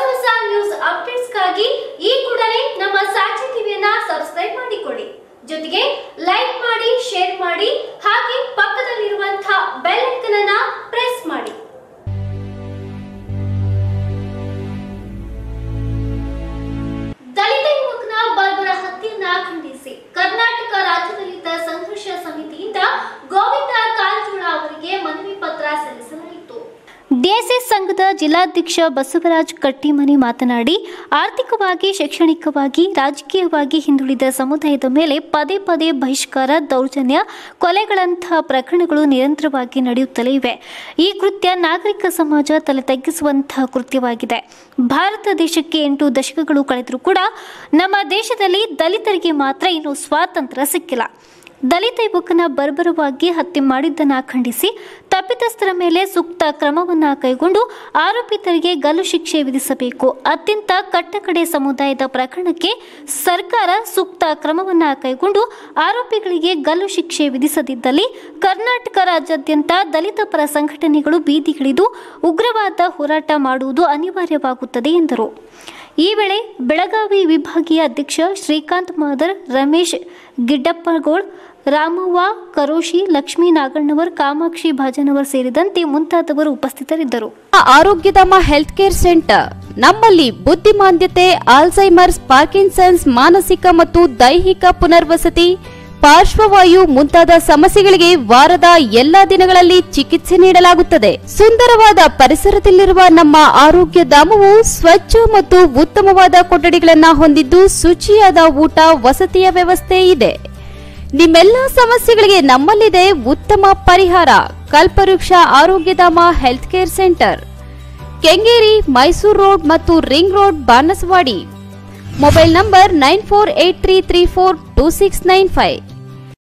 ಹೊಸ news updates ಗಾಗಿ ಈ ಕೂಡಲೇ ನಮ್ಮ ಸಾಕ್ಷಿ ಟಿವಿಯನ್ನ ಸಬ್ಸ್ಕ್ರೈಬ್ ಮಾಡಿಕೊಳ್ಳಿ, ಜೊತೆಗೆ ಲೈಕ್ ಮಾಡಿ, ಶೇರ್ ಮಾಡಿ, ಹಾಗೆ ಪಕ್ಕದಲ್ಲಿರುವಂತ ಬೆಲ್ ಐಕಾನ್ ಅನ್ನು ಪ್ರೆಸ್ ಮಾಡಿ। ದಲಿತ ಯುವಕನ ಬರ್ಬರ ಹತ್ಯೆಯನ್ನ ಖಂಡಿಸಿ ಕರ್ನಾಟಕ ರಾಜ್ಯ ದಲಿತ ಸಂಘರ್ಷ ಸಮಿತಿಯಿಂದ ಗೋವಿಂದ ಕಾರಜೋಳ ಅವರಿಗೆ ಮನವಿ ಪತ್ರ ಸಲ್ಲಿಸಲಾಯಿತು। ಡಿಎಸ್ಎಸ್ ಸಂಘದ ಜಿಲ್ಲಾಧ್ಯಕ್ಷ ಬಸವರಾಜ್ ಕಟ್ಟಿಮನಿ ಮಾತನಾಡಿ, ಆರ್ಥಿಕವಾಗಿ, ಶೈಕ್ಷಣಿಕವಾಗಿ, ರಾಜಕೀಯವಾಗಿ ಹಿಂದುಳಿದ ಸಮುದಾಯದ ಮೇಲೆ ಪದೇ ಪದೇ ಬಹಿಷ್ಕಾರ, ದೌರ್ಜನ್ಯ, ಕೊಲೆಗಳಂತಹ ಪ್ರಕರಣಗಳು ನಿರಂತರವಾಗಿ ನಡೆಯುತ್ತಲೇ ಇವೆ। ಈ ಕೃತ್ಯ ನಾಗರಿಕ ಸಮಾಜ ತಲೆ ತಗ್ಗಿಸುವಂತಹ ಕೃತ್ಯವಾಗಿದೆ। ಭಾರತ ದೇಶಕ್ಕೆ 8 ದಶಕಗಳು ಕಳೆದರೂ ಕೂಡ ನಮ್ಮ ದೇಶದಲ್ಲಿ ದಲಿತರಿಗೆ ಮಾತ್ರ ಇನ್ನೂ ಸ್ವಾತಂತ್ರ್ಯ ಸಿಕ್ಕಿಲ್ಲ। ದಲಿತ ಯುವಕನ ಬರ್ಬರವಾಗಿ ಹತ್ಯೆ ಮಾಡಿದ್ದನ್ನು ಖಂಡಿಸಿ ತಪ್ಪಿತಸ್ಥರ ಮೇಲೆ ಸೂಕ್ತ ಕ್ರಮವನ್ನು ಕೈಗೊಂಡು ಆರೋಪಿತರಿಗೆ ಗಲ್ಲು ಶಿಕ್ಷೆ ವಿಧಿಸಬೇಕು। ಅತ್ಯಂತ ಕಟ್ಟಕಡೆ ಸಮುದಾಯದ ಪ್ರಕರಣಕ್ಕೆ ಸರ್ಕಾರ ಸೂಕ್ತ ಕ್ರಮವನ್ನು ಕೈಗೊಂಡು ಆರೋಪಿಗಳಿಗೆ ಗಲ್ಲು ಶಿಕ್ಷೆ ವಿಧಿಸದಿದ್ದಲ್ಲಿ ಕರ್ನಾಟಕ ರಾಜ್ಯಾದ್ಯಂತ ದಲಿತ ಪರ ಸಂಘಟನೆಗಳು ಬೀದಿಗಿಳಿದು ಉಗ್ರವಾದ ಹೋರಾಟ ಮಾಡುವುದು ಅನಿವಾರ್ಯವಾಗುತ್ತದೆ ಎಂದರು। ಈ ವೇಳೆ ಬೆಳಗಾವಿ ವಿಭಾಗೀಯ ಅಧ್ಯಕ್ಷ ಶ್ರೀಕಾಂತ್ ಮಹದರ್, ರಮೇಶ್ ಗಿಡ್ಡಪ್ಪಗೋಳ್, ರಾಮವ್ವ ಕರೋಶಿ, ಲಕ್ಷ್ಮೀ ನಾಗಣ್ಣವರ್, ಕಾಮಾಕ್ಷಿ ಭಾಜನವರ್ ಸೇರಿದಂತೆ ಮುಂತಾದವರು ಉಪಸ್ಥಿತರಿದ್ದರು। ಆರೋಗ್ಯಧಾಮ ಹೆಲ್ತ್ ಕೇರ್ ಸೆಂಟರ್ ನಮ್ಮಲ್ಲಿ ಬುದ್ಧಿಮಾಂದ್ಯತೆ, ಆಲ್ಝೈಮರ್ಸ್, ಪಾರ್ಕಿನ್ಸನ್ಸ್, ಮಾನಸಿಕ ಮತ್ತು ದೈಹಿಕ ಪುನರ್ವಸತಿ, ಪಾರ್ಶ್ವವಾಯು ಮುಂತಾದ ಸಮಸ್ಯೆಗಳಿಗೆ ವಾರದ ಎಲ್ಲಾ ದಿನಗಳಲ್ಲಿ ಚಿಕಿತ್ಸೆ ನೀಡಲಾಗುತ್ತದೆ। ಸುಂದರವಾದ ಪರಿಸರದಲ್ಲಿರುವ ನಮ್ಮ ಆರೋಗ್ಯ ಧಾಮವು ಸ್ವಚ್ಛ ಮತ್ತು ಉತ್ತಮವಾದ ಕೊಠಡಿಗಳನ್ನು ಹೊಂದಿದ್ದು ಶುಚಿಯಾದ ಊಟ, ವಸತಿಯ ವ್ಯವಸ್ಥೆ ಇದೆ। ನಿಮ್ಮೆಲ್ಲಾ ಸಮಸ್ಯೆಗಳಿಗೆ ನಮ್ಮಲ್ಲಿದೆ ಉತ್ತಮ ಪರಿಹಾರ। Kalpavriksha Arogyadhama health care centre, Kengeri, Mysuru road ಮತ್ತು ring road, Banaswadi. Mobile number 9483342695।